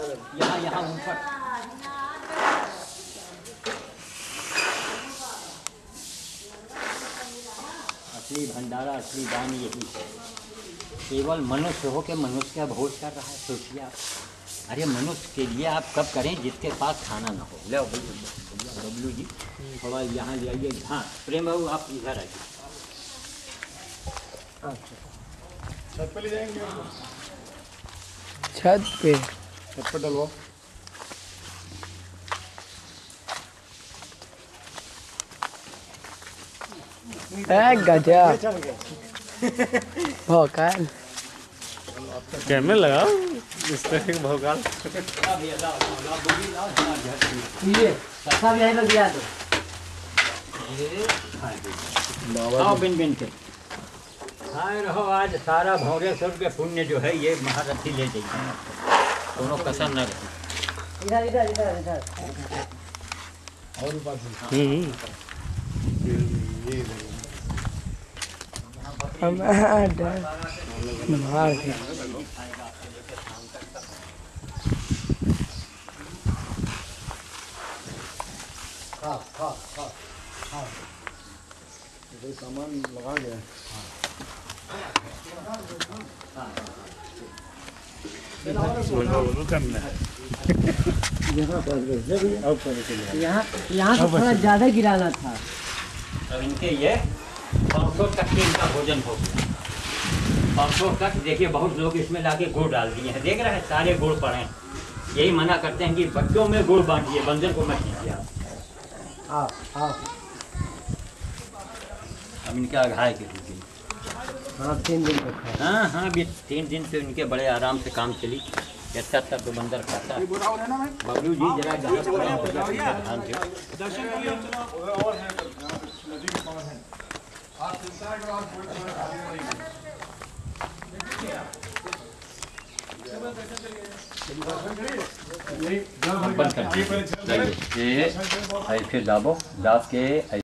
यहाँ यहाँ ऊपर असली भंडारा असली दान यही है। केवल मनुष्य हो के मनुष्य का भोज कर रहा है। सोचिए आप, अरे मनुष्य के लिए आप कब करें जिसके पास खाना ना हो। ले बबलू जी थोड़ा यहाँ ले आइए। हाँ प्रेम बाबू आप इधर आइए। छत पे ले जाएंगे, छत पे डलवाओ। भोकाल कैमरे लगाओ इस तरह भोकाल। खाए रहो आज सारा भौरेश्वर के पुण्य जो है ये महारथी ले जाइए, दोनों कसर न रहे। इधर इधर इधर इधर और ऊपर सामान लगा गया। यहाँ तो थोड़ा ज्यादा गिराना था। अब इनके ये 500 तक के इनका भोजन हो गया। 500 तक देखिए बहुत लोग इसमें लाके गुड़ डाल दिए हैं, देख रहे हैं सारे गुड़ पड़े हैं। यही मना करते हैं कि बच्चों में गुड़ बांटिए, बंदर को मत दीजिए आप। अब इनके आघाय के दीजिए। हाँ 3 दिन तक। हाँ अभी 3 दिन से इनके बड़े आराम से काम चली। अच्छा अच्छा तो बंदर खाता है। बबलू जी जरा ध्यान। फिर दाबो, दाब के